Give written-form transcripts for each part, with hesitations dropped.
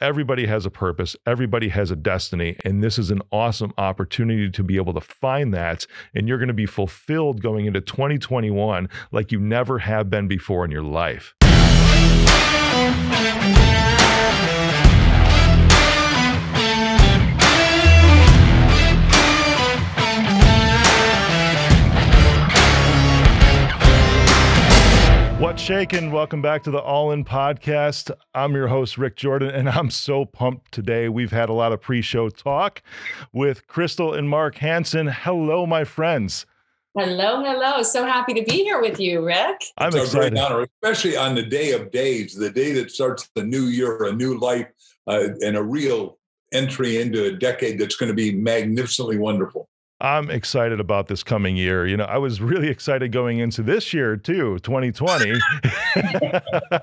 Everybody has a purpose. Everybody has a destiny. And this is an awesome opportunity to be able to find that. And you're going to be fulfilled going into 2021 like you never have been before in your life. What's shaking? Welcome back to the All In Podcast. I'm your host, Rick Jordan, and I'm so pumped today. We've had a lot of pre-show talk with Crystal and Mark Hansen. Hello, my friends. Hello, hello. So happy to be here with you, Rick. I'm excited. It's a great honor, especially on the day of days, the day that starts the new year, a new life, and a real entry into a decade that's going to be magnificently wonderful. I'm excited about this coming year. You know, I was really excited going into this year too, 2020.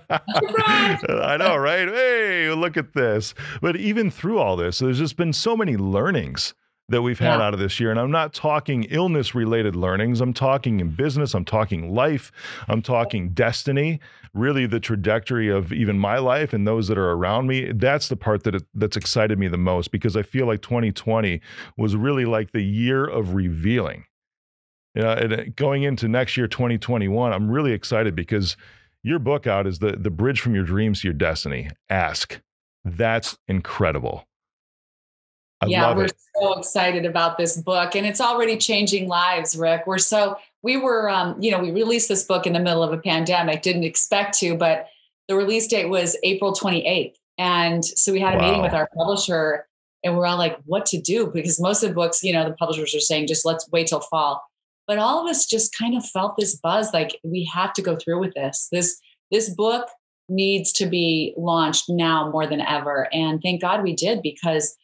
I know, right? Hey, look at this. But even through all this, there's just been so many learnings that we've had out of this year. And I'm not talking illness-related learnings. I'm talking in business. I'm talking life. I'm talking destiny, really the trajectory of even my life and those that are around me. That's the part that that's excited me the most, because I feel like 2020 was really like the year of revealing. You know, and going into next year, 2021, I'm really excited because your book out is the bridge from your dreams to your destiny, Ask. That's incredible. Yeah, we're so excited about this book, and it's already changing lives, Rick. We released this book in the middle of a pandemic, didn't expect to, but the release date was April 28th. And so we had a meeting with our publisher, and we're all like, what to do? Because most of the books, you know, the publishers are saying, just let's wait till fall. But all of us just kind of felt this buzz, like we have to go through with this. This book needs to be launched now more than ever. And thank God we did, because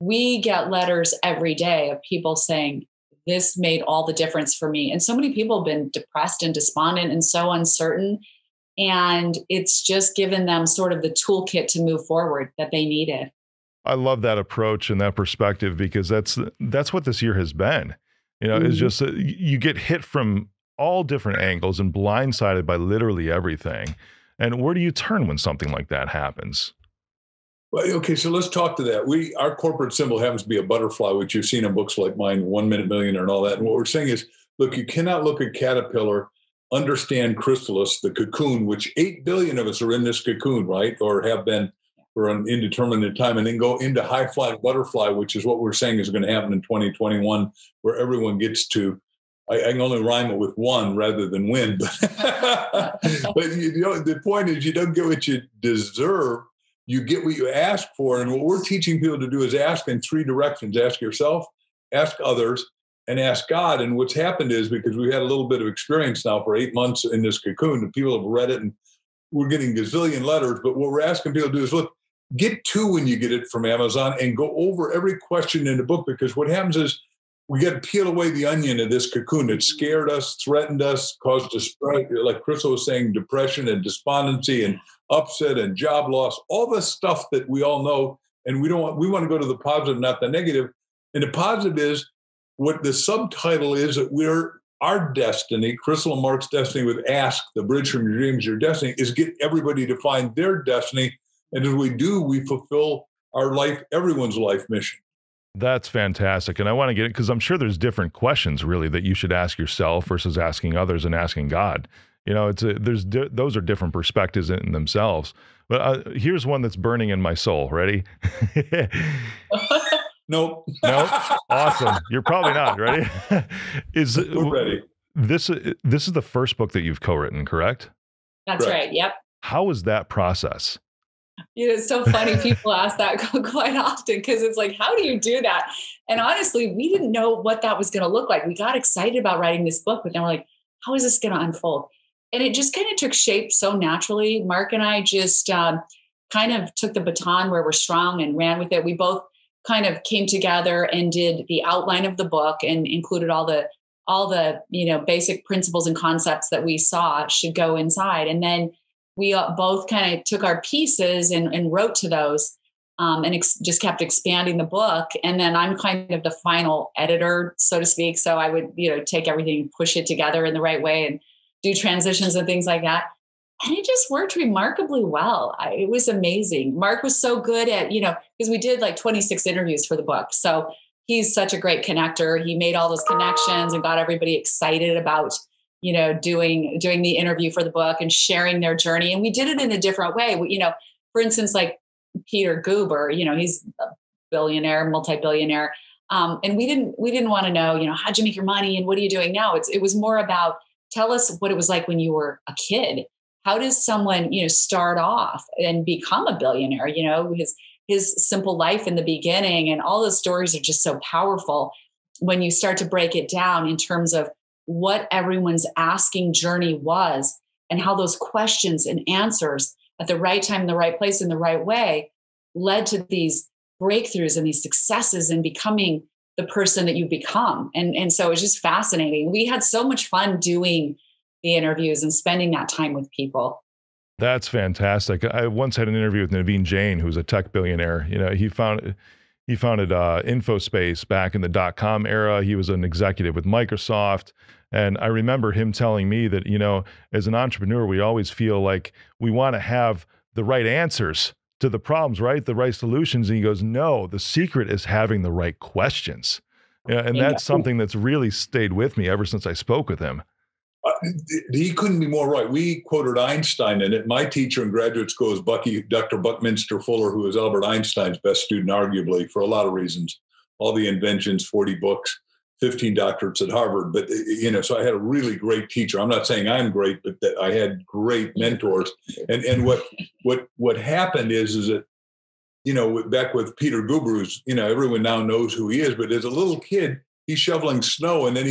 we get letters every day of people saying, this made all the difference for me. And so many people have been depressed and despondent and so uncertain. And it's just given them sort of the toolkit to move forward that they needed. I love that approach and that perspective, because that's what this year has been. You know, it's just, you get hit from all different angles and blindsided by literally everything. And where do you turn when something like that happens? Well, okay, so let's talk to that. Our corporate symbol happens to be a butterfly, which you've seen in books like mine, One Minute Millionaire and all that. And what we're saying is, look, you cannot look at caterpillar, understand chrysalis, the cocoon, which 8 billion of us are in this cocoon, right? Or have been for an indeterminate time, and then go into high-flying butterfly, which is what we're saying is going to happen in 2021, where everyone gets to, I can only rhyme it with one rather than win. But you know, the point is, you don't get what you deserve. You get what you ask for. And what we're teaching people to do is ask in three directions. Ask yourself, ask others, and ask God. And what's happened is, because we've had a little bit of experience now for 8 months in this cocoon, and people have read it, and we're getting gazillion letters. But what we're asking people to do is, look, get two when you get it from Amazon and go over every question in the book. Because what happens is, we got to peel away the onion of this cocoon. It scared us, threatened us, caused distress, like Crystal was saying, depression and despondency and upset and job loss, all the stuff that we all know. And we want to go to the positive, not the negative. And the positive is what the subtitle is, that our destiny, Crystal and Mark's destiny with Ask, the bridge from your dreams to your destiny, is get everybody to find their destiny. And as we do, we fulfill our life, everyone's life mission. That's fantastic. And I want to get it, because I'm sure there's different questions really that you should ask yourself versus asking others and asking God. You know, those are different perspectives in themselves. But here's one that's burning in my soul. Ready? Nope. Awesome. You're probably not ready. We're ready. This is the first book that you've co-written, correct? That's right. Yep. How was that process? You know, it's so funny. People ask that quite often, because it's like, how do you do that? And honestly, we didn't know what that was going to look like. We got excited about writing this book, but then we're like, how is this going to unfold? And it just kind of took shape so naturally. Mark and I just kind of took the baton where we're strong and ran with it. We both kind of came together and did the outline of the book and included all the you know, basic principles and concepts that we saw should go inside. And then we both kind of took our pieces and wrote to those and just kept expanding the book. And then I'm kind of the final editor, so to speak. So I would, you know, take everything and push it together in the right way and do transitions and things like that. And it just worked remarkably well. It was amazing. Mark was so good at, because we did like 26 interviews for the book. So he's such a great connector. He made all those connections and got everybody excited about, doing the interview for the book and sharing their journey. And we did it in a different way. We, for instance, like Peter Guber, he's a billionaire, multi-billionaire. And we didn't want to know, how'd you make your money and what are you doing now? It was more about, tell us what it was like when you were a kid. How does someone, start off and become a billionaire? His simple life in the beginning, and all those stories are just so powerful when you start to break it down in terms of what everyone's asking journey was and how those questions and answers at the right time, in the right place, in the right way led to these breakthroughs and these successes and becoming the person that you become. And so it was just fascinating. We had so much fun doing the interviews and spending that time with people. That's fantastic. I once had an interview with Naveen Jain, who's a tech billionaire. He founded Infospace back in the dot-com era. He was an executive with Microsoft. And I remember him telling me that, as an entrepreneur, we always feel like we want to have the right answers to the problems, right? The right solutions. And he goes, no, the secret is having the right questions. And that's something that's really stayed with me ever since I spoke with him. He couldn't be more right. We quoted Einstein in it. My teacher in graduate school is Dr. Buckminster Fuller, who is Albert Einstein's best student, arguably, for a lot of reasons. All the inventions, 40 books, 15 doctorates at Harvard. But, so I had a really great teacher. I'm not saying I'm great, but that I had great mentors. And what happened is that, back with Peter Guber, everyone now knows who he is, but as a little kid, he's shoveling snow, and then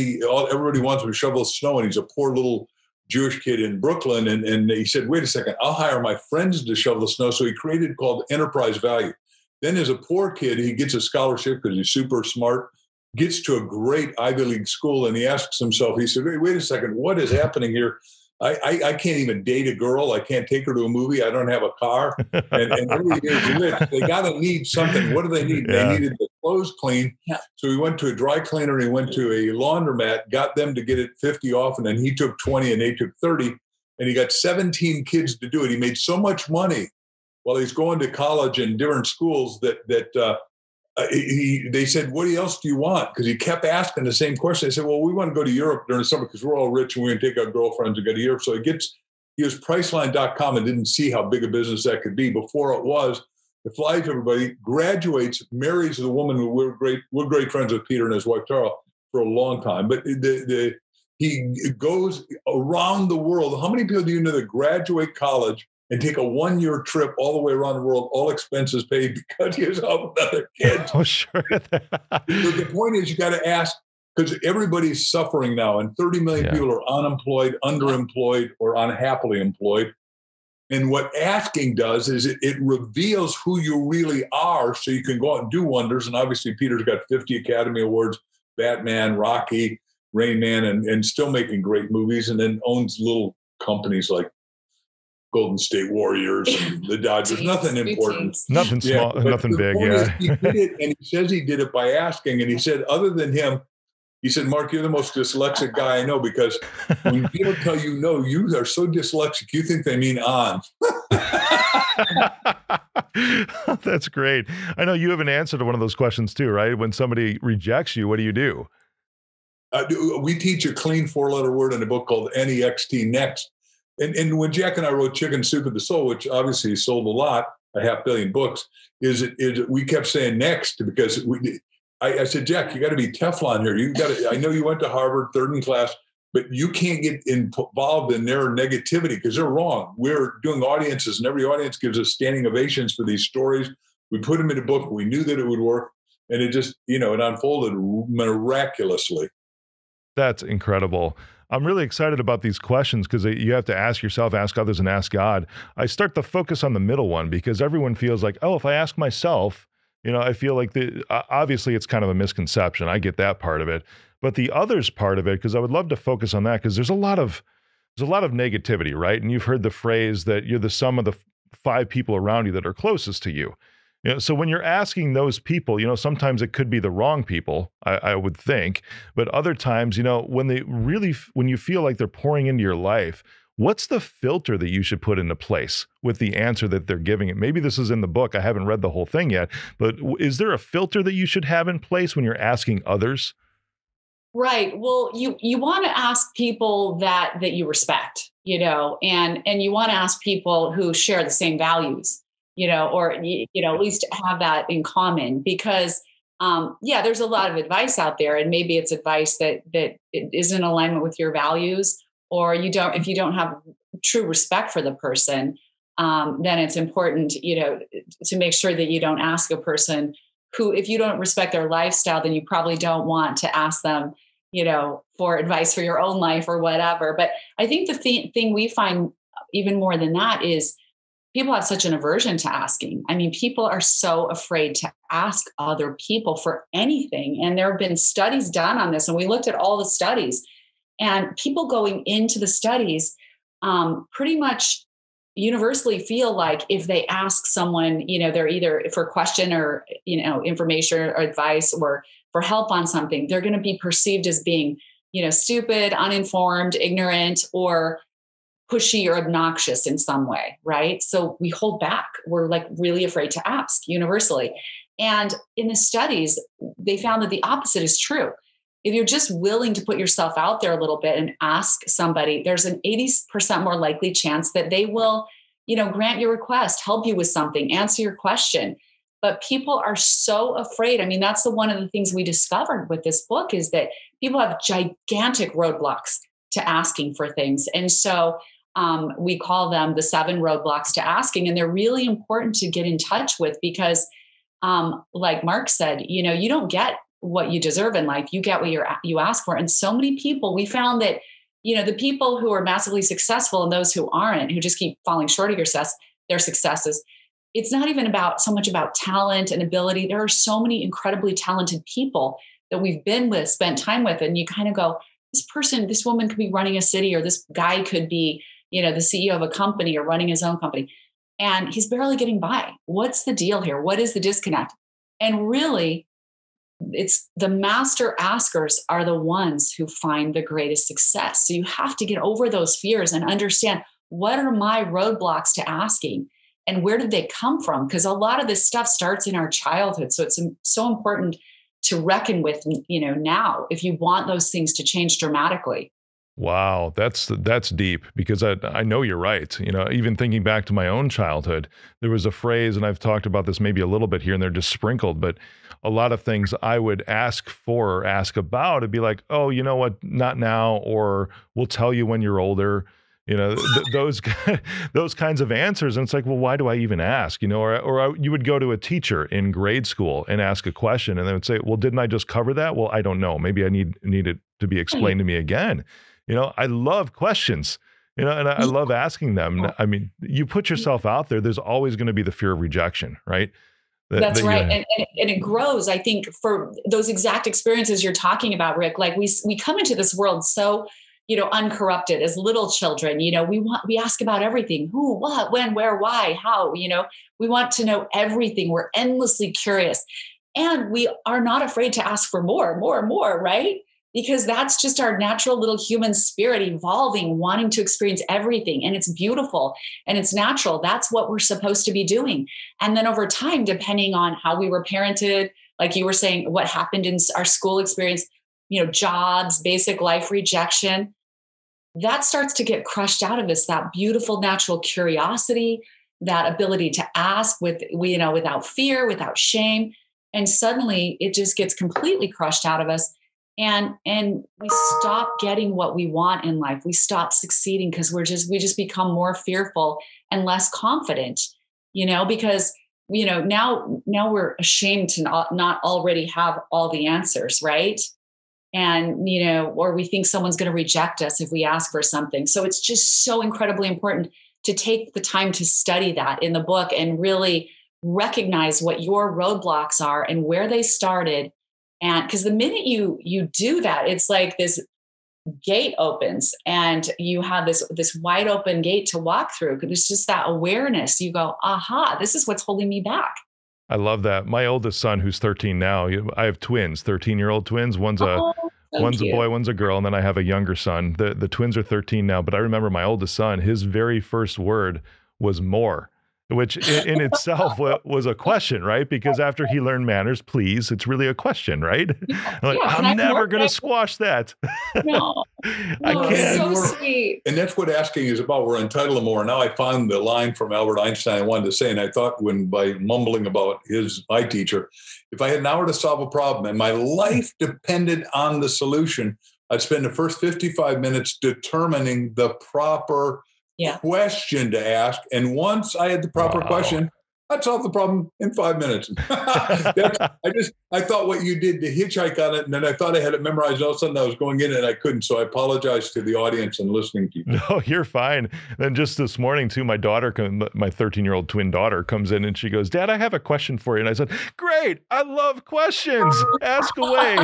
everybody wants him to shovel snow, and he's a poor little Jewish kid in Brooklyn. And he said, wait a second, I'll hire my friends to shovel the snow. So he created called enterprise value. Then as a poor kid, he gets a scholarship because he's super smart, gets to a great Ivy League school, and he asks himself, he said, wait a second, what is happening here? I can't even date a girl. I can't take her to a movie. I don't have a car. And every day they got to need something. What do they need? Yeah. They needed the clothes clean. Yeah. So he went to a dry cleaner. He went to a laundromat, got them to get it 50 off. And then he took 20 and they took 30. And he got 17 kids to do it. He made so much money while he's going to college and different schools that they said, what else do you want? Because he kept asking the same question. They said, well, we want to go to Europe during the summer because we're all rich and we're going to take our girlfriends and go to Europe. So he was Priceline.com and didn't see how big a business that could be. Before it was, he flies everybody, graduates, marries the woman who we're great friends with Peter and his wife, Tara, for a long time. But he goes around the world. How many people do you know that graduate college and take a one-year trip all the way around the world, all expenses paid, because he was out with other kids? Oh, sure. The point is, you got to ask, because everybody's suffering now, and 30 million people are unemployed, underemployed, or unhappily employed. And what asking does is it reveals who you really are, so you can go out and do wonders. And obviously, Peter's got 50 Academy Awards, Batman, Rocky, Rain Man, and still making great movies, and then owns little companies like Golden State Warriors, and the Dodgers, nothing important. Nothing small, nothing big, yeah. He did it, and he says he did it by asking. And he said, other than him, he said, Mark, you're the most dyslexic guy I know, because when people tell you no, you are so dyslexic, you think they mean on. That's great. I know you have an answer to one of those questions too, right? When somebody rejects you, what do you do? We teach a clean four-letter word in a book called NEXT, next. And when Jack and I wrote Chicken Soup for the Soul, which obviously sold a lot, a half billion books, is we kept saying next, because I said, Jack, you got to be Teflon here. I know you went to Harvard, third in class, but you can't get involved in their negativity because they're wrong. We're doing audiences, and every audience gives us standing ovations for these stories. We put them in a book. We knew that it would work, and it just, it unfolded miraculously. That's incredible. I'm really excited about these questions because you have to ask yourself, ask others, and ask God. I start to focus on the middle one because everyone feels like, oh, if I ask myself, I feel like obviously it's kind of a misconception. I get that part of it. But the others part of it, because I would love to focus on that, because there's a lot of negativity, right? And you've heard the phrase that you're the sum of the five people around you that are closest to you. So when you're asking those people, sometimes it could be the wrong people, I would think, but other times, when you feel like they're pouring into your life, What's the filter that you should put into place with the answer that they're giving it? Maybe this is in the book. I haven't read the whole thing yet, but is there a filter that you should have in place when you're asking others? Right. Well, you want to ask people that you respect, and you want to ask people who share the same values, or at least have that in common, because there's a lot of advice out there, and maybe it's advice that is in alignment with your values, or if you don't have true respect for the person, then it's important, to make sure that you don't ask a person who, if you don't respect their lifestyle, then you probably don't want to ask them, for advice for your own life or whatever. But I think the thing we find even more than that is people have such an aversion to asking. I mean, people are so afraid to ask other people for anything. And there have been studies done on this, and we looked at all the studies. And people going into the studies pretty much universally feel like if they ask someone, they're either for a question or, information or advice or for help on something, they're going to be perceived as being, stupid, uninformed, ignorant, or pushy or obnoxious in some way, right? So we hold back. We're like really afraid to ask universally. And in the studies, they found that the opposite is true. If you're just willing to put yourself out there a little bit and ask somebody, there's an 80% more likely chance that they will, grant your request, help you with something, answer your question. But people are so afraid. I mean, that's one of the things we discovered with this book is that people have gigantic roadblocks to asking for things. And so we call them the 7 roadblocks to asking. And they're really important to get in touch with because like Mark said, you don't get what you deserve in life. You get what you ask for. And so many people, we found that, the people who are massively successful and those who aren't, who just keep falling short of their successes, it's not even so much about talent and ability. There are so many incredibly talented people that we've been with, spent time with, and you kind of go, this woman could be running a city, or this guy could be, the CEO of a company or running his own company. And he's barely getting by. What's the deal here? What is the disconnect? And really, it's the master askers are the ones who find the greatest success. So you have to get over those fears and understand, what are my roadblocks to asking and where did they come from? Because a lot of this stuff starts in our childhood. So it's so important to reckon with, now if you want those things to change dramatically. Wow. That's deep, because I know you're right. Even thinking back to my own childhood, there was a phrase, and I've talked about this maybe a little bit here and they're just sprinkled, but a lot of things I would ask for or ask about, it'd be like, oh, you know what? Not now. Or we'll tell you when you're older, those kinds of answers. And it's like, well, why do I even ask? You would go to a teacher in grade school and ask a question and they would say, well, didn't I just cover that? Well, I don't know. Maybe I need it to be explained to me again. I love questions, and I love asking them. I mean, you put yourself out there, there's always going to be the fear of rejection, right? That's right. And it grows, I think, for those exact experiences you're talking about, Rick. Like we come into this world so, uncorrupted as little children. We ask about everything, who, what, when, where, why, how, we want to know everything. We're endlessly curious and we are not afraid to ask for more, right? Because that's just our natural little human spirit evolving, wanting to experience everything. And it's beautiful and it's natural. That's what we're supposed to be doing. And then over time, depending on how we were parented, like you were saying, what happened in our school experience, jobs, basic life rejection, that starts to get crushed out of us, that beautiful natural curiosity, that ability to ask with, without fear, without shame. And suddenly it just gets completely crushed out of us. And we stop getting what we want in life. We stop succeeding because we just become more fearful and less confident, because, now we're ashamed to not already have all the answers. Right. And, or we think someone's going to reject us if we ask for something. So it's just so incredibly important to take the time to study that in the book and really recognize what your roadblocks are and where they started. And because the minute you do that, it's like this gate opens and you have this wide open gate to walk through. Because it's just that awareness. You go, aha, this is what's holding me back. I love that. My oldest son, who's 13 now, I have twins, 13-year-old twins. One's a One's a boy, one's a girl, and then I have a younger son. The twins are 13 now, but I remember my oldest son, his very first word was more, which in itself was a question, right? Because after he learned manners, please, it's really a question, right? Yeah, like, I'm never going to squash that. No, I can't. So sweet. And that's what asking is about. We're entitled to more. Now I found the line from Albert Einstein I wanted to say, and I thought when by mumbling about my teacher, if I had an hour to solve a problem and my life depended on the solution, I'd spend the first 55 minutes determining the proper question to ask. And once I had the proper question, I'd solve the problem in 5 minutes. I thought what you did to hitchhike on it. And then I thought I had it memorized. All of a sudden I was going in and I couldn't. So I apologize to the audience and listening to you. No, you're fine. Then just this morning too, my daughter, my 13-year-old twin daughter comes in and she goes, Dad, I have a question for you. And I said, great. I love questions. Ask away.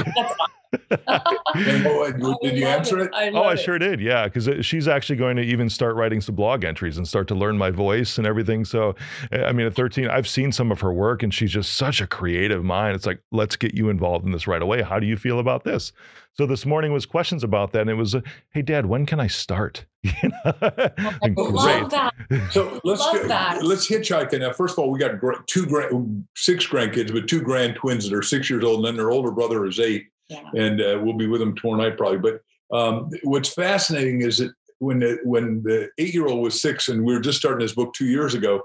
Did you answer it? I sure did. Yeah. Because she's actually going to even start writing some blog entries and start to learn my voice and everything. So, I mean, at 13, I've seen some of her work and she's just such a creative mind. It's like, let's get you involved in this right away. How do you feel about this? So this morning was questions about that. And it was, hey, Dad, when can I start? You know? I love that. So let's hitchhike. Now, first of all, we got six grandkids, but two grand twins that are 6 years old. And then their older brother is 8. Yeah. And we'll be with them tomorrow night probably. But what's fascinating is that when the 8-year-old was 6 and we were just starting this book 2 years ago,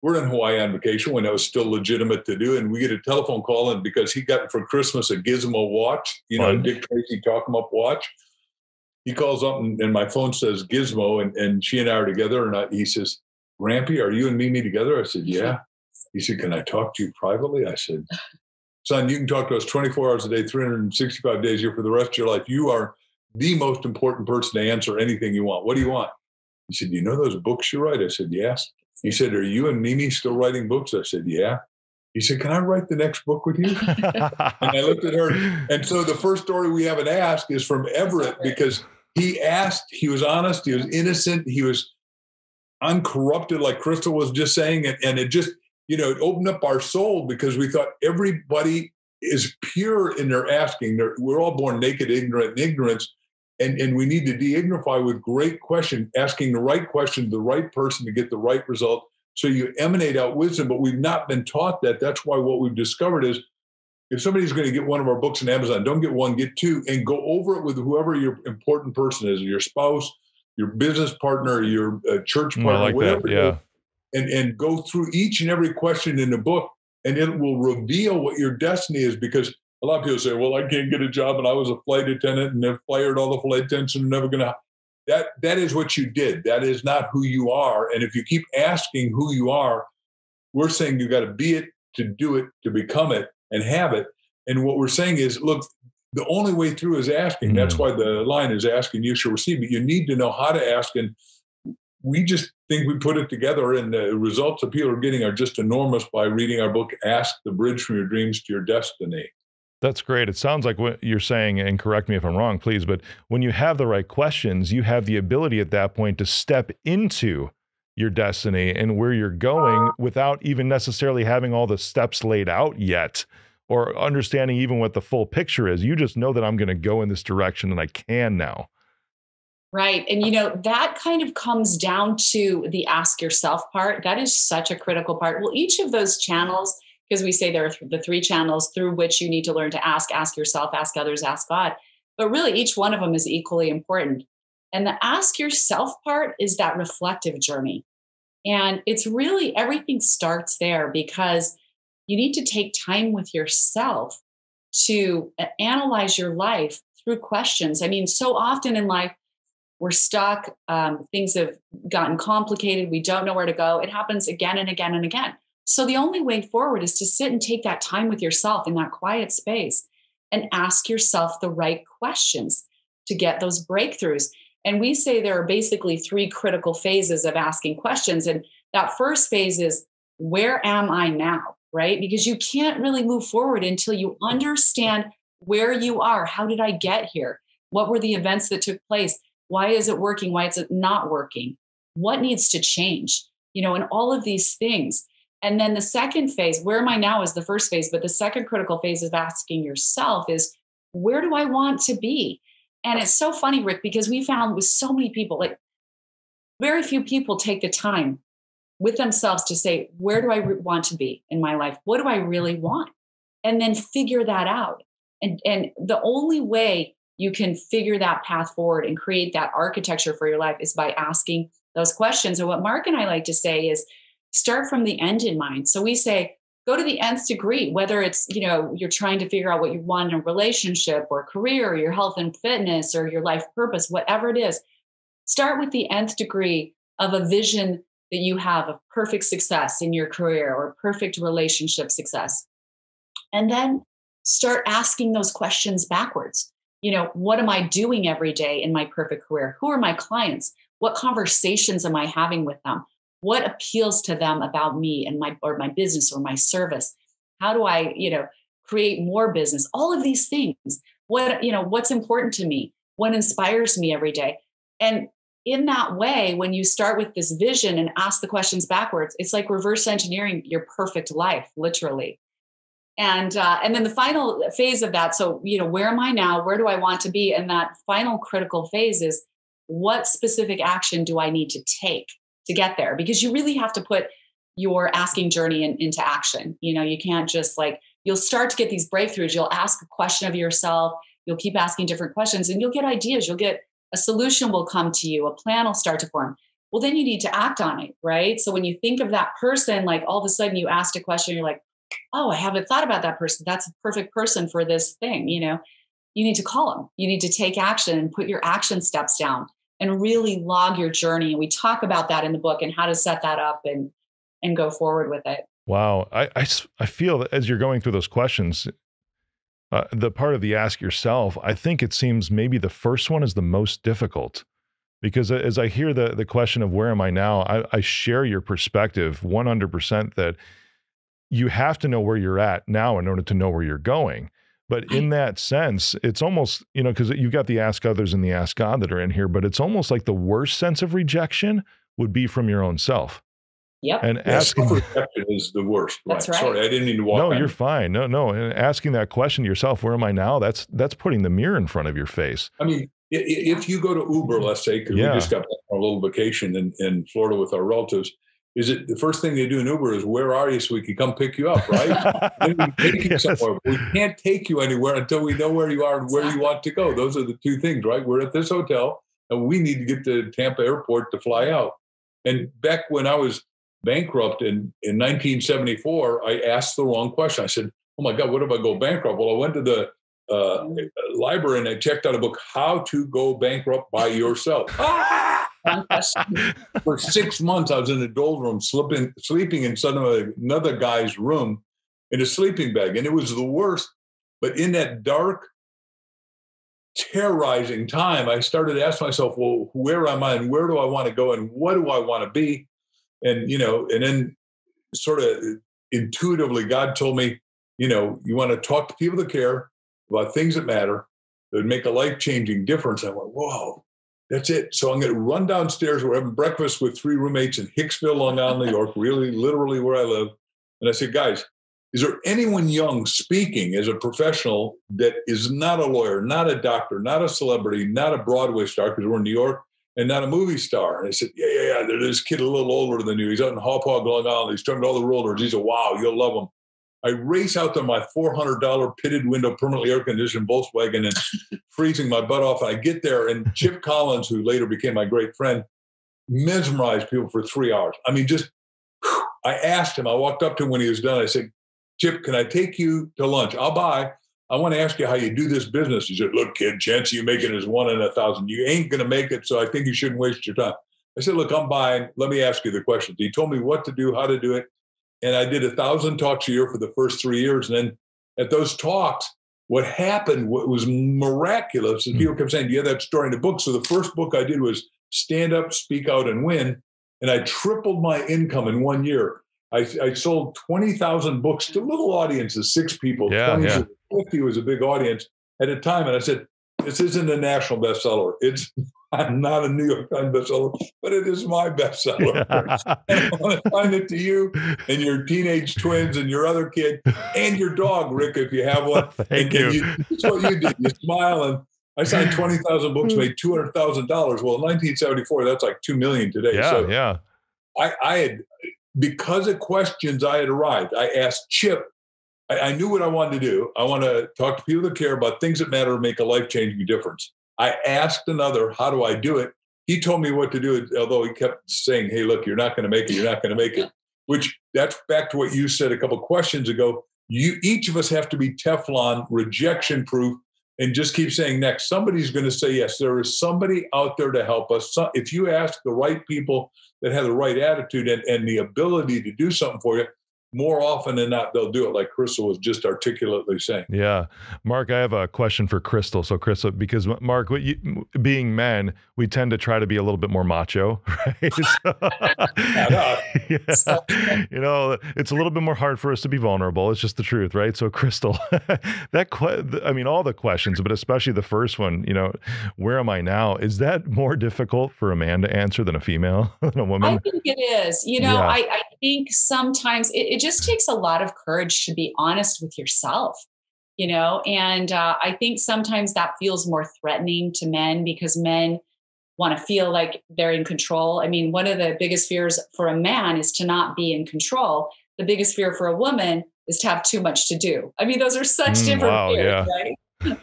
we're in Hawaii on vacation when that was still legitimate to do. And we get a telephone call, and because he got for Christmas a Gizmo watch, Dick Tracy Talk 'Em Up watch. He calls up and my phone says Gizmo, and she and I are together. And he says, Grampy, are you and Mimi together? I said, yeah. He said, can I talk to you privately? I said, son, you can talk to us 24 hours a day, 365 days a year for the rest of your life. You are the most important person to answer anything you want. What do you want? He said, you know those books you write? I said, yes. He said, are you and Mimi still writing books? I said, yeah. He said, can I write the next book with you? And I looked at her. And so the first story we haven't asked is from Everett, because he asked, he was honest, he was innocent, he was uncorrupted, like Crystal was just saying, and it just, it opened up our soul, because we thought everybody is pure in their asking. We're all born naked, ignorant, and ignorance. And we need to de-ignify with great question, asking the right question to the right person to get the right result. So you emanate out wisdom, but we've not been taught that. That's why what we've discovered is if somebody's going to get one of our books on Amazon, don't get one, get two, and go over it with whoever your important person is, your spouse, your business partner, your church partner, whatever. Yeah. And go through each and every question in the book, and it will reveal what your destiny is. Because a lot of people say, well, I can't get a job, and I was a flight attendant, and they fired all the flight attendants, and they're never going to. That is what you did. That is not who you are. And if you keep asking who you are, we're saying you got to be it, to do it, to become it, and have it. And what we're saying is, look, the only way through is asking. Mm-hmm. That's why the line is asking, you shall receive. But you need to know how to ask, and we just think we put it together, and the results that people are getting are just enormous by reading our book, Ask the Bridge from Your Dreams to Your Destiny. That's great. It sounds like what you're saying, and correct me if I'm wrong, please, but when you have the right questions, you have the ability at that point to step into your destiny and where you're going without even necessarily having all the steps laid out yet, or understanding even what the full picture is. You just know that I'm going to go in this direction, and I can now. Right. And, that kind of comes down to the ask yourself part. That is such a critical part. Well, each of those channels, because we say there are the three channels through which you need to learn to ask yourself, ask others, ask God. But really, each one of them is equally important. And the ask yourself part is that reflective journey. And it's really everything starts there, because you need to take time with yourself to analyze your life through questions. I mean, so often in life, we're stuck. Things have gotten complicated. We don't know where to go. It happens again and again and again. So the only way forward is to sit and take that time with yourself in that quiet space and ask yourself the right questions to get those breakthroughs. And we say there are basically three critical phases of asking questions. And that first phase is, where am I now? Right? Because you can't really move forward until you understand where you are. How did I get here? What were the events that took place? Why is it working? Why is it not working? What needs to change? And all of these things. And then the second phase, where am I now, is the first phase. But the second critical phase of asking yourself is, where do I want to be? And it's so funny, Rick, because we found with so many people, like very few people take the time with themselves to say, where do I want to be in my life? What do I really want? And then figure that out. And the only way you can figure that path forward and create that architecture for your life is by asking those questions. And what Mark and I like to say is start from the end in mind. So we say, go to the nth degree, whether it's, you know, you're trying to figure out what you want in a relationship or career or your health and fitness or your life purpose, whatever it is, start with the nth degree of a vision that you have of perfect success in your career or perfect relationship success. And then start asking those questions backwards. You know, what am I doing every day in my perfect career? Who are my clients? What conversations am I having with them? What appeals to them about me and my business or my service? How do I, you know, create more business? All of these things. What, you know, what's important to me? What inspires me every day? And in that way, when you start with this vision and ask the questions backwards, it's like reverse engineering your perfect life, literally. And then the final phase of that. So, you know, where am I now? Where do I want to be? And that final critical phase is what specific action do I need to take to get there? Because you really have to put your asking journey into action. You know, you can't just like, you'll start to get these breakthroughs. You'll ask a question of yourself. You'll keep asking different questions and you'll get ideas. You'll get a solution will come to you. A plan will start to form. Well, then you need to act on it, right? So when you think of that person, like all of a sudden you asked a question, you're like, oh, I haven't thought about that person. That's a perfect person for this thing. You know, you need to call them. You need to take action and put your action steps down and really log your journey. And we talk about that in the book and how to set that up and go forward with it. Wow. I feel that as you're going through those questions, the part of the ask yourself, I think it seems maybe the first one is the most difficult. Because as I hear the question of where am I now, I share your perspective 100% that you have to know where you're at now in order to know where you're going. But in that sense, it's almost, you know, because you've got the ask others and the ask God that are in here, but it's almost like the worst sense of rejection would be from your own self. Yep. And asking rejection is the worst. That's right. Sorry, I didn't mean to walk. No, you're fine. No. And asking that question to yourself, where am I now? That's putting the mirror in front of your face. I mean, if you go to Uber, let's say, because we just got on a little vacation in Florida with our relatives. Is it the first thing they do in Uber is where are you so we can come pick you up, right? We can't take you anywhere until we know where you are and where you want to go. Those are the two things, right? We're at this hotel and we need to get to Tampa Airport to fly out. And back when I was bankrupt in 1974, I asked the wrong question. I said, oh my God, what if I go bankrupt? Well, I went to the library and I checked out a book, How to Go Bankrupt by Yourself. For 6 months, I was in a doldrum, sleeping in suddenly another guy's room in a sleeping bag. And it was the worst. But in that dark, terrorizing time, I started to ask myself, well, where am I and where do I want to go and what do I want to be? And, you know, and then sort of intuitively, God told me, you know, you want to talk to people that care about things that matter, that would make a life-changing difference. I went, whoa. That's it. So I'm going to run downstairs. We're having breakfast with three roommates in Hicksville, Long Island, New York, really literally where I live. And I said, guys, is there anyone young speaking as a professional that is not a lawyer, not a doctor, not a celebrity, not a Broadway star, because we're in New York, and not a movie star? And I said, yeah. There's this kid a little older than you. He's out in Hawpaw, Long Island. He's talking to all the realtors. He's a wow. You'll love him. I race out to my $400 pitted window, permanently air-conditioned Volkswagen and freezing my butt off. I get there, and Chip Collins, who later became my great friend, mesmerized people for 3 hours. I mean, just, I asked him, I walked up to him when he was done. I said, Chip, can I take you to lunch? I'll buy. I want to ask you how you do this business. He said, look, kid, chance of you making is 1 in 1,000. You ain't going to make it, so I think you shouldn't waste your time. I said, look, I'm buying. Let me ask you the questions. He told me what to do, how to do it. And I did 1,000 talks a year for the first 3 years. And then at those talks, what happened, what was miraculous, is people kept saying, do you have that story in the book? So the first book I did was Stand Up, Speak Out, and Win. And I tripled my income in 1 year. I sold 20,000 books to little audiences, 6 people. 50 was a big audience at a time. And I said, this isn't a national bestseller. It's I'm not a New York Times bestseller, but it is my bestseller. And I want to sign it to you and your teenage twins and your other kid and your dog, Rick, if you have one. Thank you. That's what you did. You smile, and I signed 20,000 books, made $200,000. Well, in 1974, that's like $2 million today. Yeah, so yeah. I had, because of questions, I had arrived. I asked Chip. I knew what I wanted to do. I want to talk to people that care about things that matter and make a life-changing difference. I asked another, how do I do it? He told me what to do, although he kept saying, hey, look, you're not going to make it. You're not going to make it, which that's back to what you said a couple of questions ago. Each of us have to be Teflon, rejection-proof, and just keep saying next. Somebody's going to say yes. There is somebody out there to help us. So if you ask the right people that have the right attitude and the ability to do something for you, more often than not, they'll do it, like Crystal was just articulately saying. Yeah. Mark, I have a question for Crystal. So, Crystal, because, Mark, being men, we tend to try to be a little bit more macho, right? So, yeah. You know, it's a little bit more hard for us to be vulnerable. It's just the truth, right? So, Crystal, all the questions, but especially the first one, you know, where am I now? Is that more difficult for a man to answer than a female, than a woman? I think it is. You know, yeah. I think sometimes it just takes a lot of courage to be honest with yourself, you know, and I think sometimes that feels more threatening to men because men want to feel like they're in control. I mean, one of the biggest fears for a man is to not be in control. The biggest fear for a woman is to have too much to do. I mean, those are such different fears, yeah.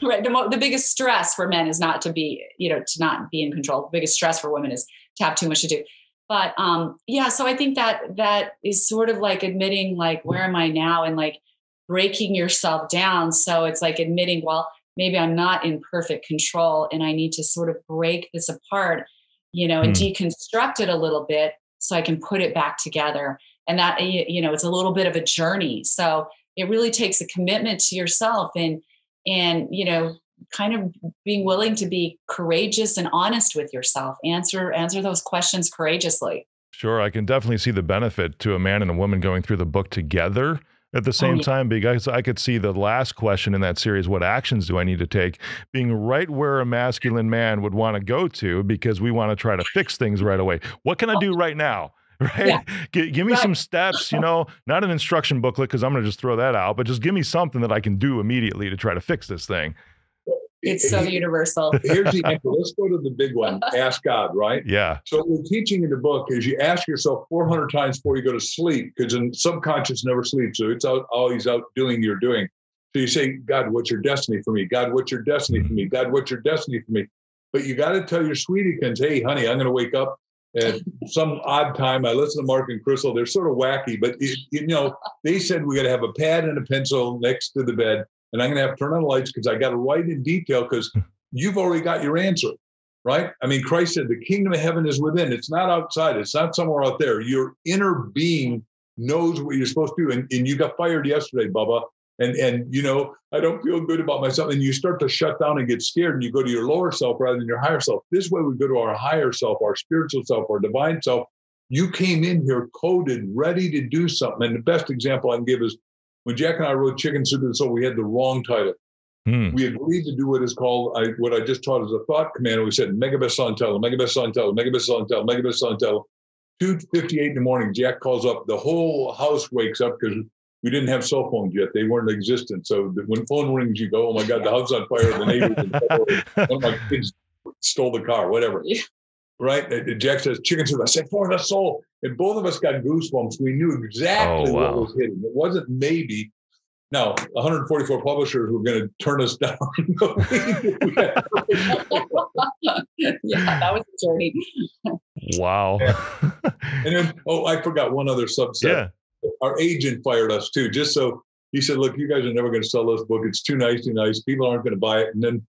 Right? Right. The biggest stress for men is not to be, you know, to not be in control. The biggest stress for women is to have too much to do. But so I think that is sort of like admitting, like, where am I now? And like breaking yourself down. So it's like admitting, well, maybe I'm not in perfect control and I need to sort of break this apart, you know, and deconstruct it a little bit so I can put it back together. And that, you know, it's a little bit of a journey. So it really takes a commitment to yourself and, you know, kind of being willing to be courageous and honest with yourself, answer those questions courageously. Sure. I can definitely see the benefit to a man and a woman going through the book together at the same time, because I could see the last question in that series, what actions do I need to take, being right where a masculine man would want to go to, because we want to try to fix things right away. What can I do right now? Right. Yeah. Give me some steps, you know, not an instruction booklet, because I'm going to just throw that out, but just give me something that I can do immediately to try to fix this thing. It's so universal. Here's the anchor. Let's go to the big one. Ask God, right? Yeah. So what we're teaching in the book is you ask yourself 400 times before you go to sleep, because the subconscious never sleeps. So it's always out doing your doing. So you say, God, what's your destiny for me? God, what's your destiny for me? God, what's your destiny for me? But you got to tell your sweetiekins, hey, honey, I'm going to wake up at some odd time. I listen to Mark and Crystal. They're sort of wacky, but you know, they said we got to have a pad and a pencil next to the bed. And I'm going to have to turn on the lights because I got to write in detail because you've already got your answer, right? I mean, Christ said the kingdom of heaven is within. It's not outside. It's not somewhere out there. Your inner being knows what you're supposed to do. And you got fired yesterday, Bubba. And you know, I don't feel good about myself. And you start to shut down and get scared and you go to your lower self rather than your higher self. This way we go to our higher self, our spiritual self, our divine self. You came in here coded, ready to do something. And the best example I can give is when Jack and I wrote Chicken Soup for the Soul, we had the wrong title. We agreed to do what is called, what I just taught as a thought command. We said, Megabest on Tell, 2:58 in the morning, Jack calls up. The whole house wakes up because we didn't have cell phones yet. They weren't in existence. So when phone rings, you go, oh, my God, the house on fire. The neighbors, one of my kids stole the car, whatever. Right? And Jack says, Chicken Soup. I said, for the soul. And both of us got goosebumps. We knew exactly what was hitting. It wasn't maybe. Now, 144 publishers were going to turn us down. Yeah, that was a journey. Wow. Yeah. And then, I forgot one other subset. Yeah. Our agent fired us too, just so he said, look, you guys are never going to sell this book. It's too nice. People aren't going to buy it. And then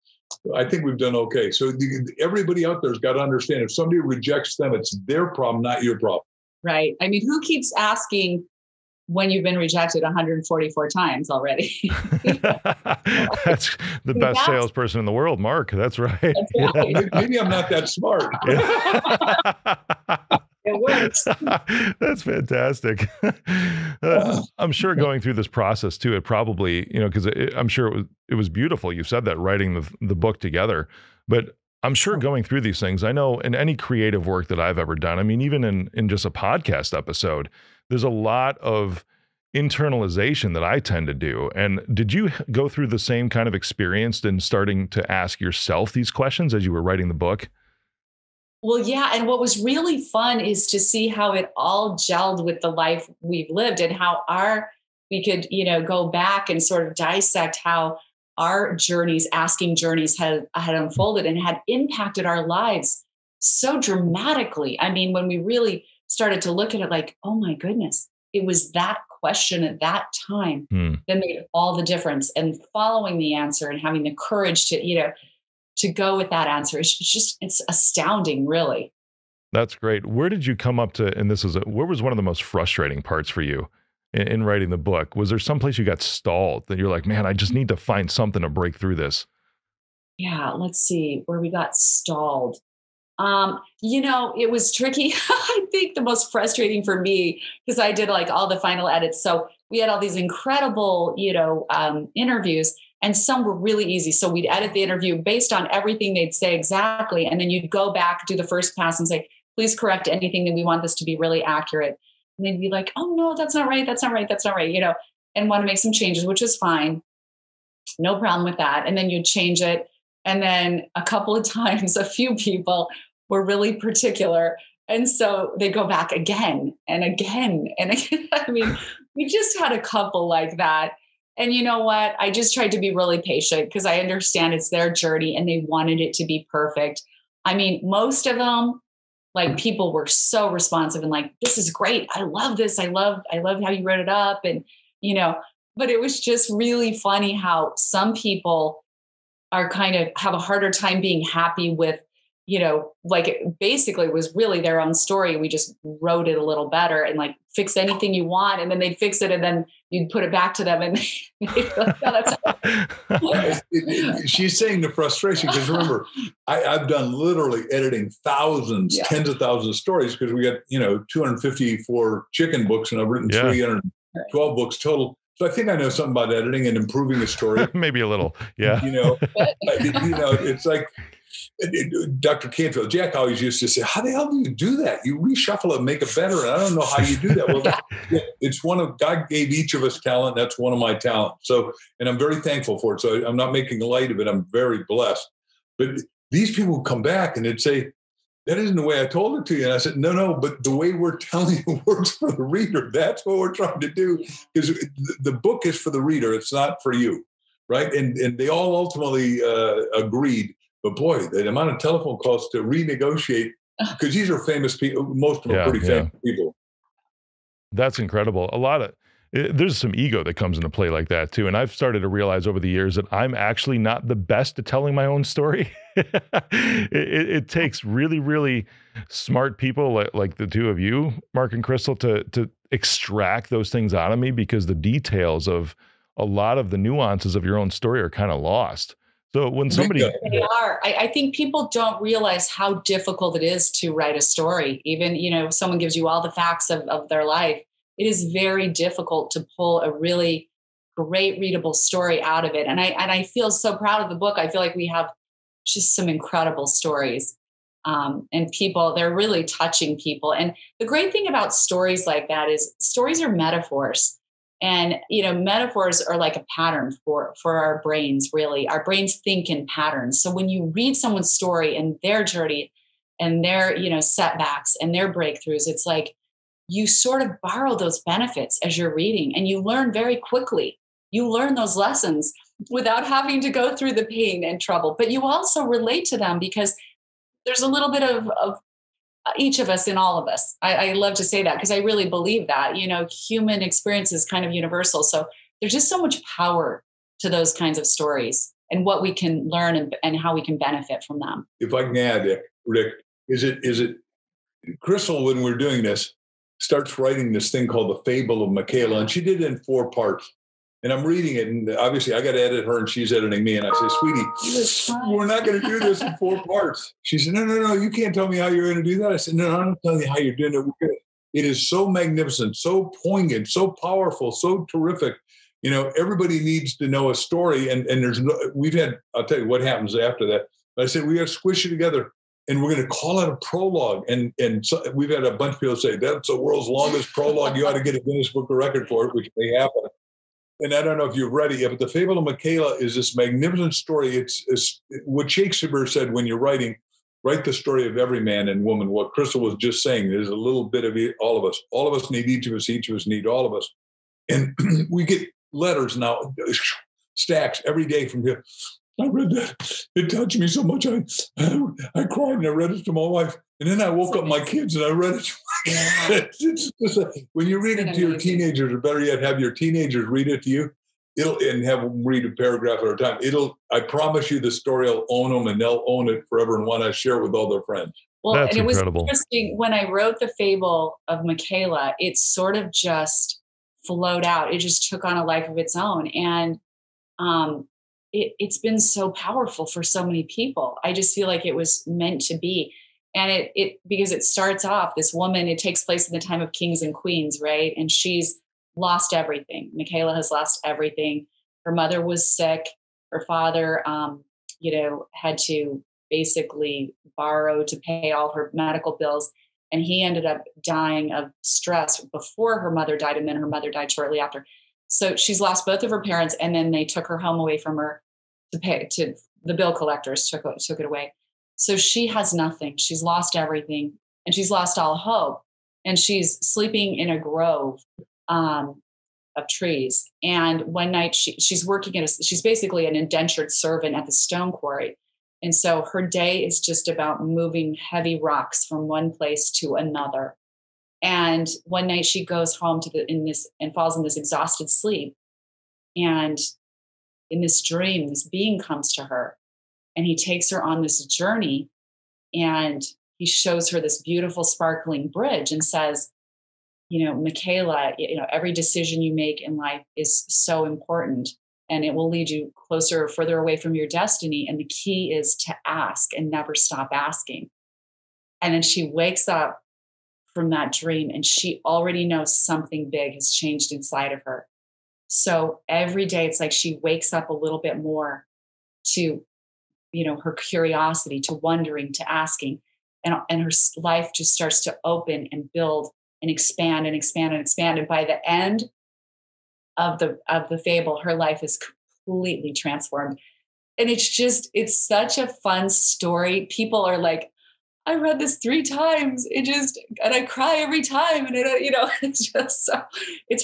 I think we've done okay. So everybody out there has got to understand if somebody rejects them, it's their problem, not your problem. Right. I mean, who keeps asking when you've been rejected 144 times already? That's the best salesperson in the world, Mark. That's right. That's right. Yeah. Maybe I'm not that smart. It works. That's fantastic. I'm sure going through this process too, it probably, you know, because I'm sure it was beautiful. You said that writing the book together, but I'm sure going through these things, I know in any creative work that I've ever done, I mean, even in just a podcast episode, there's a lot of internalization that I tend to do. And did you go through the same kind of experience in starting to ask yourself these questions as you were writing the book? Well, yeah. And what was really fun is to see how it all gelled with the life we've lived and how we could, go back and sort of dissect how our journeys, asking journeys had unfolded and had impacted our lives so dramatically. I mean, when we really started to look at it like, oh my goodness, it was that question at that time that made all the difference, and following the answer and having the courage to go with that answer. It's astounding, really. That's great. Where did you come up to, and where was one of the most frustrating parts for you in writing the book? Was there someplace you got stalled that you're like, man, I just need to find something to break through this? Yeah. Let's see where we got stalled. It was tricky. I think the most frustrating for me, because I did like all the final edits. So we had all these incredible, interviews, and some were really easy. So we'd edit the interview based on everything they'd say exactly. And then you'd go back, do the first pass and say, please correct anything that we want this to be really accurate. And they'd be like, oh no, that's not right. That's not right. That's not right. And want to make some changes, which is fine. No problem with that. And then you'd change it. And then a couple of times, a few people were really particular. And so they go back again and again. And again. I mean, we just had a couple like that. And you know what? I just tried to be really patient because I understand it's their journey and they wanted it to be perfect. I mean, most of them, people were so responsive and like, this is great. I love this. I love how you wrote it up. And, but it was just really funny how some people are kind of have a harder time being happy with, it basically was really their own story. We just wrote it a little better and fix anything you want. And then they'd fix it. And then you'd put it back to them. And they'd go, no, that's she's saying the frustration. Because remember, I've done literally editing thousands, tens of thousands of stories, because we got, 254 chicken books, and I've written 312 books total. So I think I know something about editing and improving a story. Maybe a little. Yeah. It's like, Dr. Canfield Jack always used to say, how the hell do you do that? You reshuffle it, make it better. And I don't know how you do that. Well, it's one of God gave each of us talent. That's one of my talents. So, and I'm very thankful for it. So I'm not making light of it. I'm very blessed. But these people come back and they'd say, that isn't the way I told it to you. And I said, no, but the way we're telling you works for the reader. That's what we're trying to do, because the book is for the reader. It's not for you. Right. And they all ultimately agreed. But boy, the amount of telephone calls to renegotiate, because these are famous people. Most of them are pretty famous people. That's incredible. A lot of there's some ego that comes into play like that too. And I've started to realize over the years that I'm actually not the best at telling my own story. it takes really, really smart people like the two of you, Mark and Crystal, to extract those things out of me, because the details of a lot of the nuances of your own story are kind of lost. So when somebody, I think people don't realize how difficult it is to write a story. Even, if someone gives you all the facts of their life, it is very difficult to pull a really great readable story out of it. And I feel so proud of the book. I feel like we have just some incredible stories, and people, they're really touching people. And the great thing about stories like that is stories are metaphors. And, metaphors are like a pattern for our brains, really. Our brains think in patterns. So when you read someone's story and their journey and their, setbacks and their breakthroughs, it's like you sort of borrow those benefits as you're reading, and you learn very quickly. You learn those lessons without having to go through the pain and trouble. But you also relate to them, because there's a little bit of each of us in all of us. I love to say that, because I really believe that, human experience is kind of universal. So there's just so much power to those kinds of stories and what we can learn and how we can benefit from them. If I can add, Rick, is it Crystal, when we're doing this, starts writing this thing called The Fable of Michaela, and she did it in 4 parts. And I'm reading it, and obviously I got to edit her, and she's editing me. And I say, sweetie, we're not going to do this in 4 parts. She said, no, you can't tell me how you're going to do that. I said, no, I'm not telling you how you're doing it. It is so magnificent, so poignant, so powerful, so terrific. Everybody needs to know a story. And we've had, I'll tell you what happens after that. But I said, we are squishing together and we're going to call it a prologue. And so we've had a bunch of people say, that's the world's longest prologue. You ought to get a Guinness Book of Record for it, which may happen. And I don't know if you're ready yet, but The Fable of Michaela is this magnificent story. It's what Shakespeare said when you're writing, write the story of every man and woman. What Crystal was just saying, there's a little bit of all of us. All of us need each of us need all of us. And we get letters now, stacks every day from here. I read that. It touched me so much. I cried and I read it to my wife. And then I woke up my kids and I read it. It's just when you read it to your teenagers, or better yet, have your teenagers read it to you, and have them read a paragraph at a time. I promise you the story will own them and they'll own it forever and want to share it with all their friends. Well, that's and incredible. It was interesting. When I wrote The Fable of Michaela, it sort of just flowed out. It just took on a life of its own. And it's been so powerful for so many people. I just feel like it was meant to be. And it because it starts off, this woman, it takes place in the time of kings and queens, right? And she's lost everything. Michaela has lost everything. Her mother was sick. Her father, had to basically borrow to pay all her medical bills. And he ended up dying of stress before her mother died. And then her mother died shortly after. So she's lost both of her parents, and then they took her home away from her to pay to the bill collectors took it away. So she has nothing. She's lost everything, and she's lost all hope. And she's sleeping in a grove of trees. And one night she's working she's basically an indentured servant at the stone quarry. And so her day is just about moving heavy rocks from one place to another. And one night she goes home and falls in this exhausted sleep. And in this dream, this being comes to her and he takes her on this journey, and he shows her this beautiful sparkling bridge and says, Michaela, every decision you make in life is so important, and it will lead you closer or further away from your destiny. And the key is to ask and never stop asking. And then she wakes up from that dream, and she already knows something big has changed inside of her. So every day it's like she wakes up a little bit more to, her curiosity, to wondering, to asking, and her life just starts to open and build and expand and expand and expand. And by the end of the fable, her life is completely transformed. And it's such a fun story. People are like, I read this 3 times. And I cry every time. And it's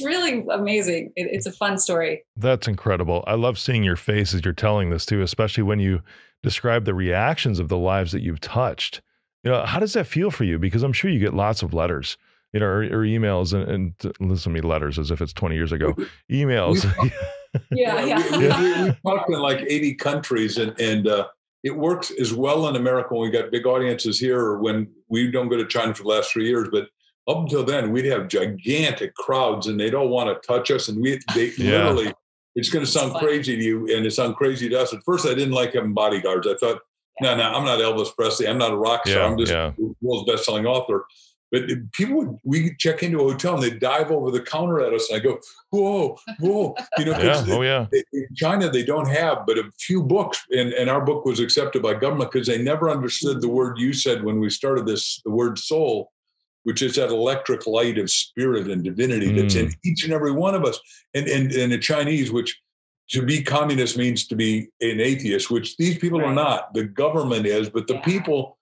really amazing. It's a fun story. That's incredible. I love seeing your face as you're telling this too, especially when you describe the reactions of the lives that you've touched. How does that feel for you? Because I'm sure you get lots of letters, or emails and listen to me, letters as if it's 20 years ago, emails. We've talked in like 80 countries and it works as well in America when we got big audiences here, or when we don't go to China for the last 3 years. But up until then, we'd have gigantic crowds, and they'd all want to touch us. And literally, it's going to sound crazy to you, and it sounded crazy to us. At first, I didn't like having bodyguards. I thought, no, I'm not Elvis Presley. I'm not a rock star. I'm just the world's best-selling author. But we check into a hotel and they dive over the counter at us, and I go, whoa. In China, they don't have but a few books. And our book was accepted by government because they never understood the word you said when we started this, the word soul, which is that electric light of spirit and divinity that's in each and every one of us. And the Chinese, which to be communist means to be an atheist, which these people are not. The government is, but the people...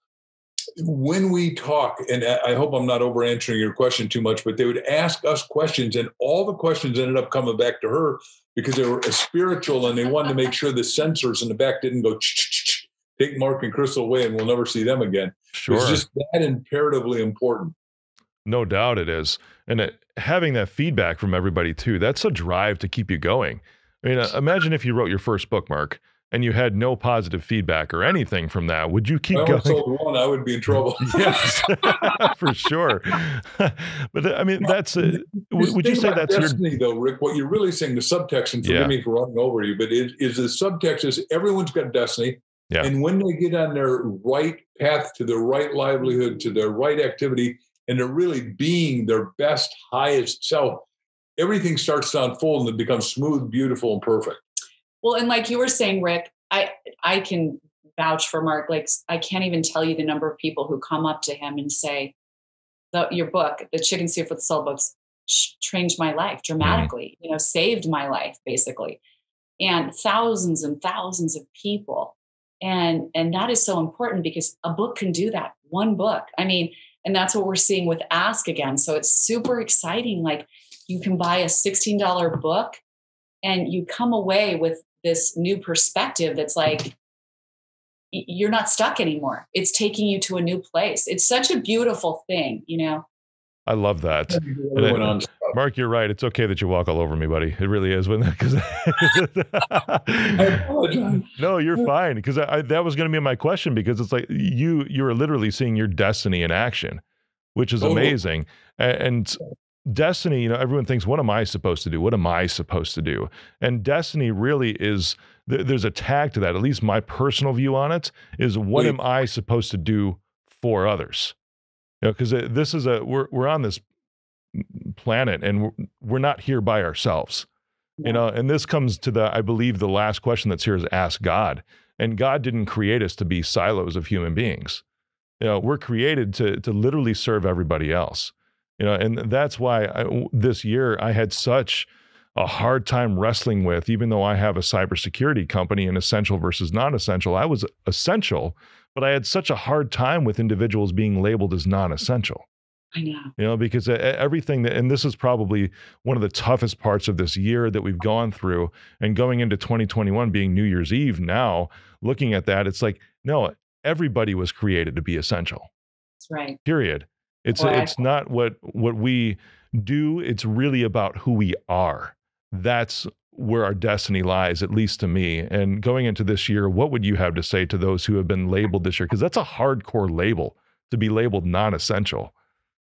When we talk, and I hope I'm not over answering your question too much, but they would ask us questions, and all the questions ended up coming back to her because they were spiritual, and they wanted to make sure the sensors in the back didn't go, take Mark and Crystal away and we'll never see them again. Sure. It's just that imperatively important. No doubt it is. And having that feedback from everybody too, that's a drive to keep you going. I mean, imagine if you wrote your first book, Mark, and you had no positive feedback or anything from that, would you keep going? If I sold one, I would be in trouble. Yes, for sure. But I mean, that's it. Would you say that's destiny, though, Rick? What you're really saying, the subtext, and forgive me for running over you, but the subtext is everyone's got destiny. Yeah. And when they get on their right path to their right livelihood, to their right activity, and they're really being their best, highest self, everything starts to unfold and it becomes smooth, beautiful, and perfect. Well, and like you were saying, Rick, I can vouch for Mark. Like, I can't even tell you the number of people who come up to him and say, your book, the Chicken Soup for the Soul books, changed my life dramatically, you know, saved my life basically. And thousands and thousands of people. And that is so important because a book can do that. One book. I mean, and that's what we're seeing with Ask again. So it's super exciting. Like, you can buy a $16 book and you come away with this new perspective that's like, you're not stuck anymore. It's taking you to a new place. It's such a beautiful thing, you know? I love that. And Mark, you're right. It's okay that you walk all over me, buddy. It really is. I apologize. No, you're fine. Because that was going to be my question, because it's like you are literally seeing your destiny in action, which is amazing. And destiny, you know, everyone thinks, what am I supposed to do? What am I supposed to do? And destiny really is, there's a tag to that. At least my personal view on it is, what am I supposed to do for others? You know, because this is we're on this planet and we're not here by ourselves, you know, and this comes to I believe the last question that's here is ask God. And God didn't create us to be silos of human beings. You know, we're created to literally serve everybody else, you know, and that's why this year I had such a hard time wrestling with, even though I have a cybersecurity company and essential versus non-essential, I was essential, but I had such a hard time with individuals being labeled as non-essential. I know. You know, because everything that, and this is probably one of the toughest parts of this year that we've gone through, and going into 2021 being New Year's Eve now, looking at that, it's like, no, everybody was created to be essential. That's right. Period. It's not what we do. It's really about who we are. That's where our destiny lies, at least to me. And going into this year, what would you have to say to those who have been labeled this year? Because that's a hardcore label, to be labeled non-essential.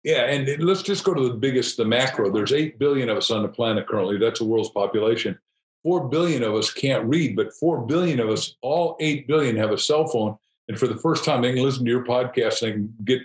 Yeah, and let's just go to the macro. There's 8 billion of us on the planet currently. That's the world's population. 4 billion of us can't read, but 4 billion of us, all 8 billion, have a cell phone. And for the first time, they can listen to your podcast and they can get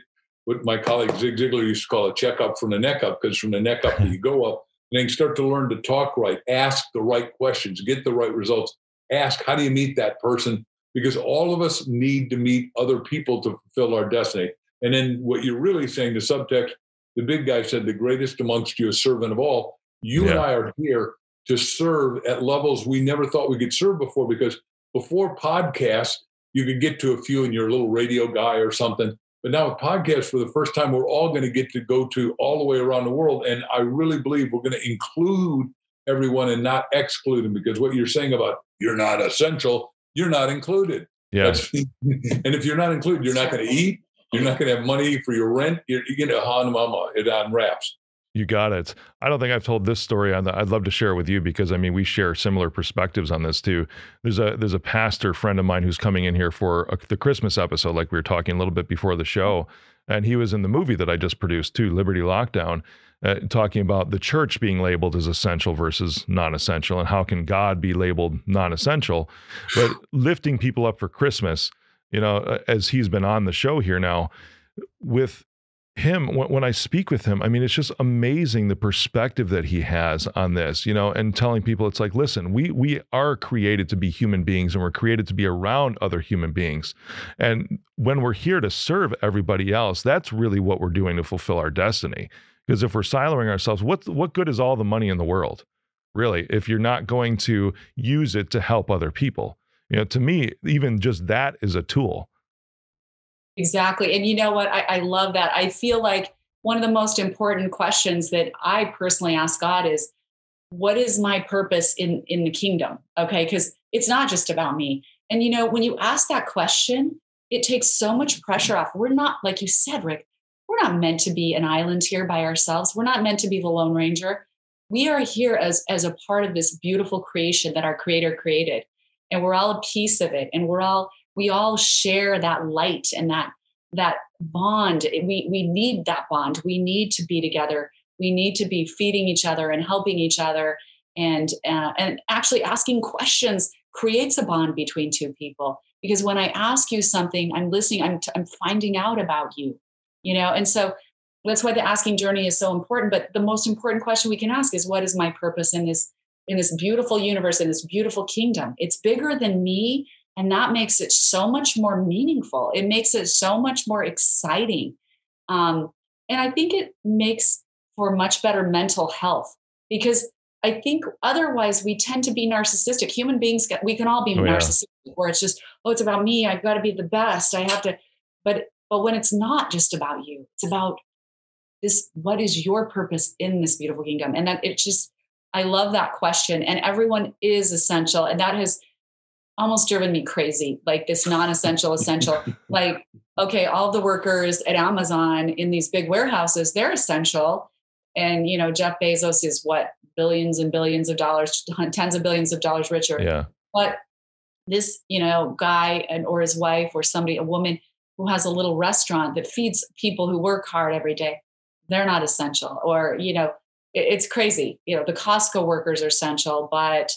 what my colleague Zig Ziglar used to call a checkup from the neck up, because from the neck up you go up. And then start to learn to talk right, ask the right questions, get the right results, ask, how do you meet that person? Because all of us need to meet other people to fulfill our destiny. And then what you're really saying, the subtext, the big guy said, the greatest amongst you is servant of all. You and I are here to serve at levels we never thought we could serve before, because before podcasts, you could get to a few and you're a little radio guy or something. But now with podcasts, for the first time, we're all going to get to go to all the way around the world. And I really believe we're going to include everyone and not exclude them, because what you're saying about you're not essential, you're not included. Yes. And if you're not included, you're not going to eat. You're not going to have money for your rent. You're going to han mama. It unwraps. You got it. I don't think I've told this story on that. I'd love to share it with you, because I mean, we share similar perspectives on this too. There's a pastor friend of mine who's coming in here for the Christmas episode, like we were talking a little bit before the show. And he was in the movie that I just produced too, Liberty Lockdown, talking about the church being labeled as essential versus non-essential, and how can God be labeled non-essential, but lifting people up for Christmas, you know, as he's been on the show here now with him, when I speak with him, I mean, it's just amazing the perspective that he has on this, you know, and telling people, it's like, listen, we are created to be human beings, and we're created to be around other human beings. And when we're here to serve everybody else, that's really what we're doing to fulfill our destiny. Because if we're siloing ourselves, what good is all the money in the world, really, if you're not going to use it to help other people? You know, to me, even just that is a tool. Exactly. And you know what? I love that. I feel like one of the most important questions that I personally ask God is, what is my purpose in the kingdom? Okay. Because it's not just about me. And you know, when you ask that question, it takes so much pressure off. We're not, like you said, Rick, we're not meant to be an island here by ourselves. We're not meant to be the Lone Ranger. We are here as a part of this beautiful creation that our Creator created. And we're all a piece of it. And we all share that light and that bond. We need that bond. We need to be together. We need to be feeding each other and helping each other. And actually asking questions creates a bond between two people. Because when I ask you something, I'm listening, I'm finding out about you, you know? And so that's why the asking journey is so important. But the most important question we can ask is, what is my purpose in this beautiful universe, in this beautiful kingdom? It's bigger than me. And that makes it so much more meaningful. It makes it so much more exciting. And I think it makes for much better mental health, because I think otherwise we tend to be narcissistic. Human beings, we can all be narcissistic, where it's just, oh, it's about me. I've got to be the best. I have to. But when it's not just about you, it's about this, what is your purpose in this beautiful kingdom? And that, it just, I love that question. And everyone is essential. And that has almost driven me crazy. Like this non-essential, essential, like, okay, all the workers at Amazon in these big warehouses, they're essential. And, you know, Jeff Bezos is what, billions and billions of dollars, tens of billions of dollars richer. Yeah. But this, you know, guy and, or his wife or somebody, a woman who has a little restaurant that feeds people who work hard every day, they're not essential. Or, you know, it's crazy. You know, the Costco workers are essential, but,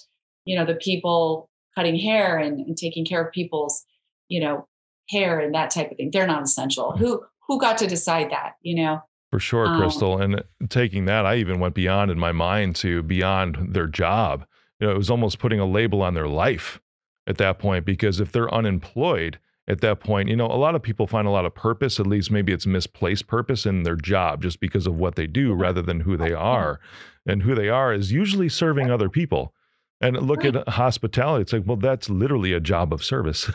you know, the people cutting hair and taking care of people's, you know, hair and that type of thing, they're not essential. Mm-hmm. Who got to decide that, you know? For sure, Crystal. And taking that, I even went beyond in my mind to beyond their job. You know, it was almost putting a label on their life at that point, because if they're unemployed at that point, you know, a lot of people find a lot of purpose, at least maybe it's misplaced purpose in their job just because of what they do rather than who they are. And who they are is usually serving other people. And look at hospitality. It's like, well, that's literally a job of service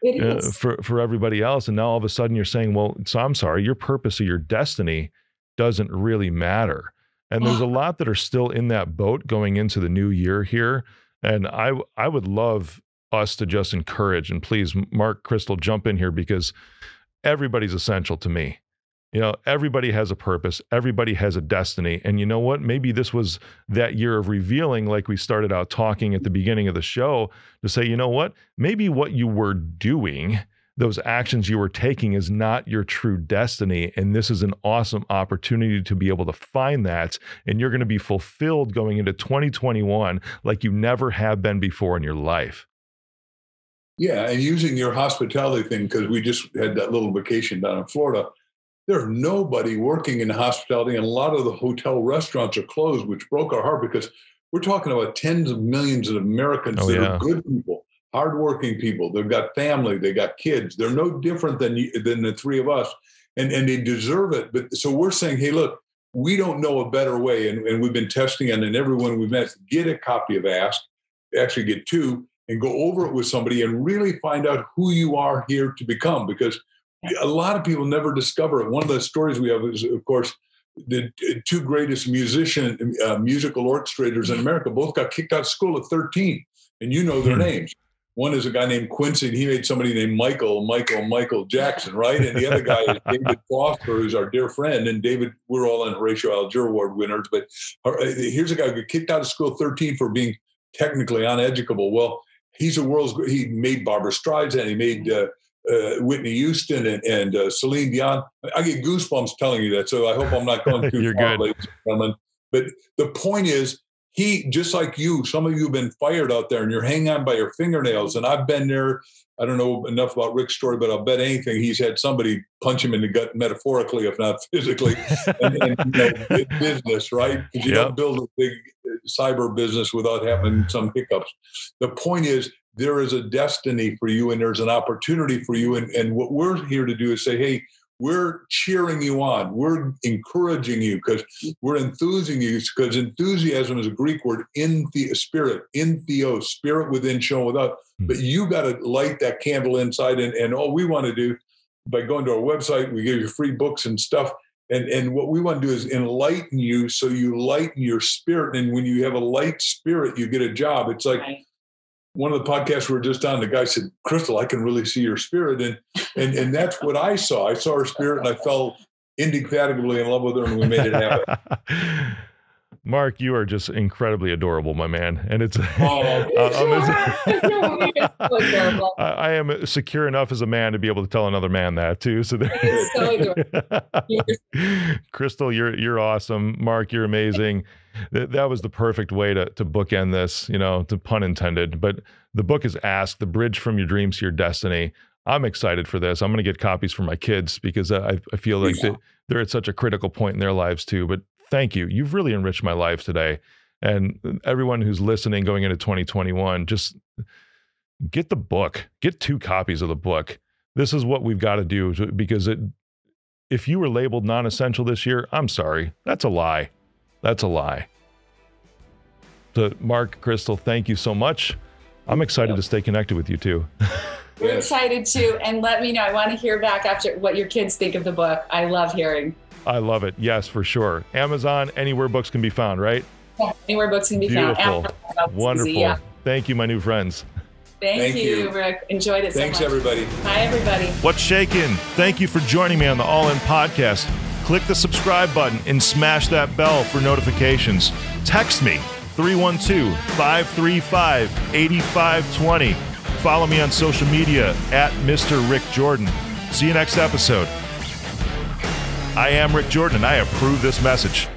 it is. For everybody else. And now all of a sudden you're saying, well, so I'm sorry, your purpose or your destiny doesn't really matter. And there's a lot that are still in that boat going into the new year here. And I would love us to just encourage, and please, Mark, Crystal, jump in here, because everybody's essential to me. You know, everybody has a purpose. Everybody has a destiny. And you know what? Maybe this was that year of revealing, like we started out talking at the beginning of the show, to say, you know what? Maybe what you were doing, those actions you were taking, is not your true destiny. And this is an awesome opportunity to be able to find that. And you're going to be fulfilled going into 2021 like you never have been before in your life. Yeah. And using your hospitality thing, because we just had that little vacation down in Florida. There's nobody working in hospitality, and a lot of the hotel restaurants are closed, which broke our heart, because we're talking about tens of millions of Americans that are good people, hardworking people. They've got family, they got kids. They're no different than the three of us, and they deserve it. But so we're saying, hey, look, we don't know a better way, and we've been testing it, and everyone we've met, get a copy of Ask, actually get two, and go over it with somebody and really find out who you are here to become, because a lot of people never discover it. One of the stories we have is, of course, the two greatest musical orchestrators in America both got kicked out of school at 13, and you know their names. One is a guy named Quincy, and he made somebody named Michael Jackson, right? And the other guy is David Foster, who's our dear friend. And David, we're all in Horatio Alger Award winners, but here's a guy who got kicked out of school at 13 for being technically uneducable. Well, he made Barbra Streisand, he made Whitney Houston and Celine Dion. I get goosebumps telling you that, so I hope I'm not going too far, ladies and gentlemen. But the point is, he, just like you, some of you have been fired out there and you're hanging on by your fingernails. And I've been there. I don't know enough about Rick's story, but I'll bet anything he's had somebody punch him in the gut, metaphorically, if not physically, and you know, business, right? Because you don't build a big cyber business without having some hiccups. The point is, there is a destiny for you, and there's an opportunity for you. And what we're here to do is say, hey, we're cheering you on. We're encouraging you, because we're enthusing you, because enthusiasm is a Greek word, spirit, entheos, spirit within, shown without. But you got to light that candle inside. And all we want to do, by going to our website, we give you free books and stuff. And what we want to do is enlighten you, so you lighten your spirit. And when you have a light spirit, you get a job. It's like, one of the podcasts we were just on, the guy said, Crystal, I can really see your spirit. And that's what I saw. I saw her spirit, and I fell indefatigably in love with her, and we made it happen. Mark, you are just incredibly adorable, my man. And it's, I am secure enough as a man to be able to tell another man that too. So, Crystal, you're awesome. Mark, you're amazing. That was the perfect way to bookend this, you know, to pun intended, but the book is Ask: The Bridge From Your Dreams to Your Destiny. I'm excited for this. I'm going to get copies for my kids, because I feel like they're at such a critical point in their lives too, but thank you. You've really enriched my life today. And everyone who's listening going into 2021, just get the book. Get 2 copies of the book. This is what we've got to do to, because it, if you were labeled non-essential this year, I'm sorry. That's a lie. That's a lie. So Mark, Crystal, thank you so much. I'm excited to stay connected with you too. We're excited too. And let me know. I want to hear back after what your kids think of the book. I love hearing. I love it. Yes, for sure. Amazon, anywhere books can be found, right? Yeah, anywhere books can be found. Amazon, wonderful. Easy, yeah. Thank you, my new friends. Thank you, Rick. Enjoyed it so much. Thanks, everybody. Hi, everybody. What's shaking? Thank you for joining me on the All In Podcast. Click the subscribe button and smash that bell for notifications. Text me, 312-535-8520. Follow me on social media at Mr. Rick Jordan. See you next episode. I am Rick Jordan, and I approve this message.